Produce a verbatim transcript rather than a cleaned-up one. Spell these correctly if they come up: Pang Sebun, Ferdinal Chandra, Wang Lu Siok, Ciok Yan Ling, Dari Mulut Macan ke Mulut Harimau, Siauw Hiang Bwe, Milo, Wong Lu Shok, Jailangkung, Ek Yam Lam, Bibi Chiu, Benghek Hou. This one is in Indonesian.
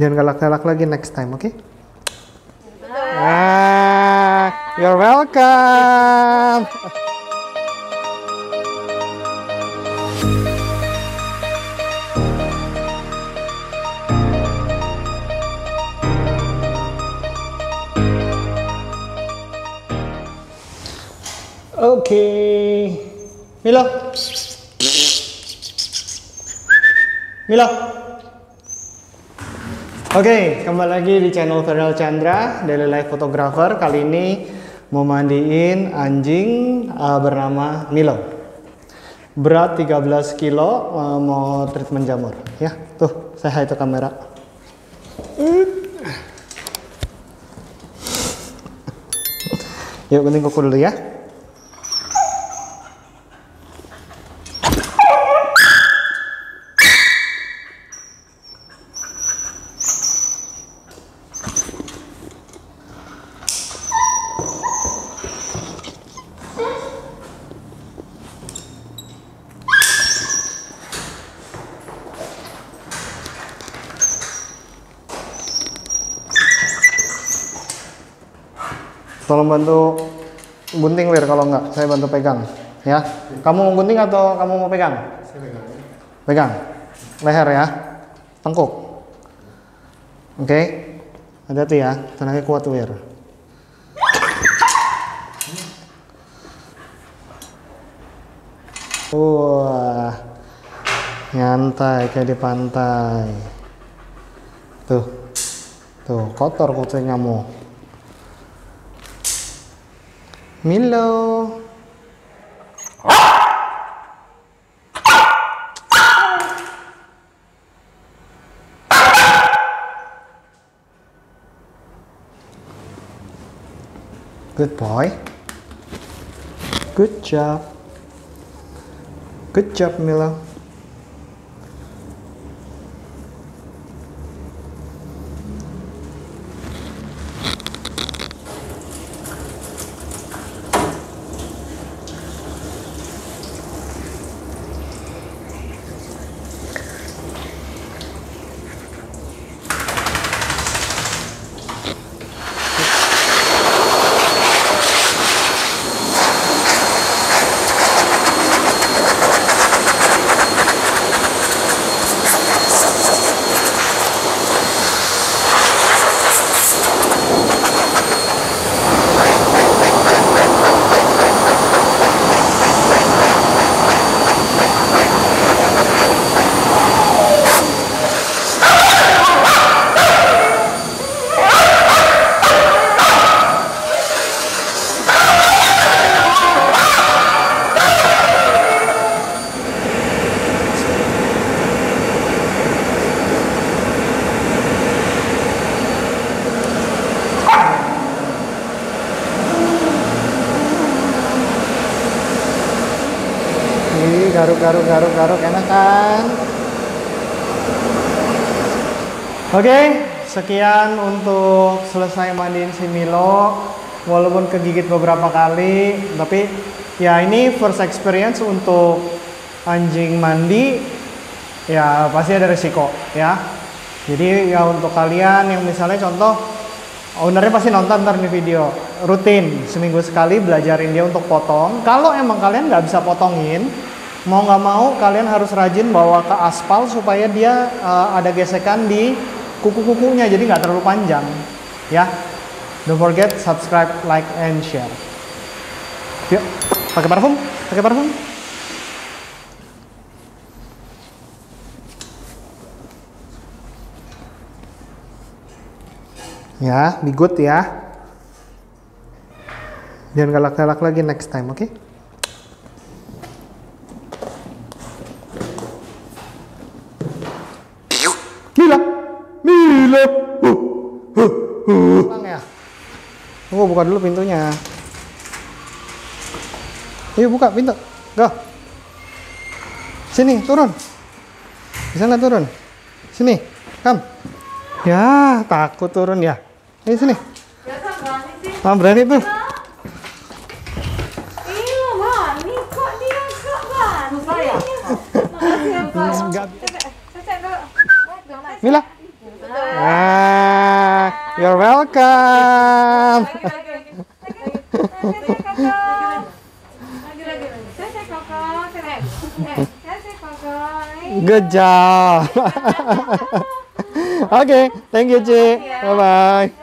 Jangan galak-galak lagi next time, oke? Okay? Ah, you're welcome. Oke, okay. Milo, Milo. Oke, okay, kembali lagi di channel Ferdinal Chandra, Daily Life Photographer. Kali ini mau mandiin anjing uh, bernama Milo. Berat tiga belas kilo, uh, mau treatment jamur. Ya, tuh saya itu kamera. Yuk gunting kuku dulu ya. Tolong bantu gunting Wir, kalau enggak saya bantu pegang ya. Kamu mau gunting atau kamu mau pegang? Saya pegang. Pegang. Leher ya. Tengkuk. Oke. Okay. Hati-hati ya. Tenaganya kuat Wir. Wah. Nyantai kayak di pantai. Tuh. Tuh, kotor kucingnya mu. Milo. Good boy. Good job. Good job, Milo. Garuk-garuk-garuk-garuk, enak kan? Oke, okay, sekian untuk selesai mandiin si Milo. Walaupun kegigit beberapa kali, tapi ya ini first experience untuk anjing mandi. Ya pasti ada resiko ya. Jadi ya untuk kalian yang misalnya contoh ownernya pasti nonton ntar di video. Rutin, seminggu sekali belajarin dia untuk potong. Kalau emang kalian nggak bisa potongin, mau nggak mau kalian harus rajin bawa ke aspal supaya dia uh, ada gesekan di kuku-kukunya, jadi nggak terlalu panjang ya. Don't forget subscribe, like, and share. Yuk pakai parfum, pakai parfum. Ya, be good ya. Jangan galak-galak lagi next time, oke? Okay? Milo, Milo, uh, uh, uh. Pulang ya. Tunggu, buka dulu pintunya. Ayo buka pintu, go. Sini turun, bisa nggak turun? Sini, kam. Ya takut turun ya. Ayo sini. Ya kan berani sih. Kamu berani tuh. Iya berani kok dia nggak berani. Saya. Nggak. Mila. Ah, you're welcome. Good job. Okay, thank you, Ci. Bye bye.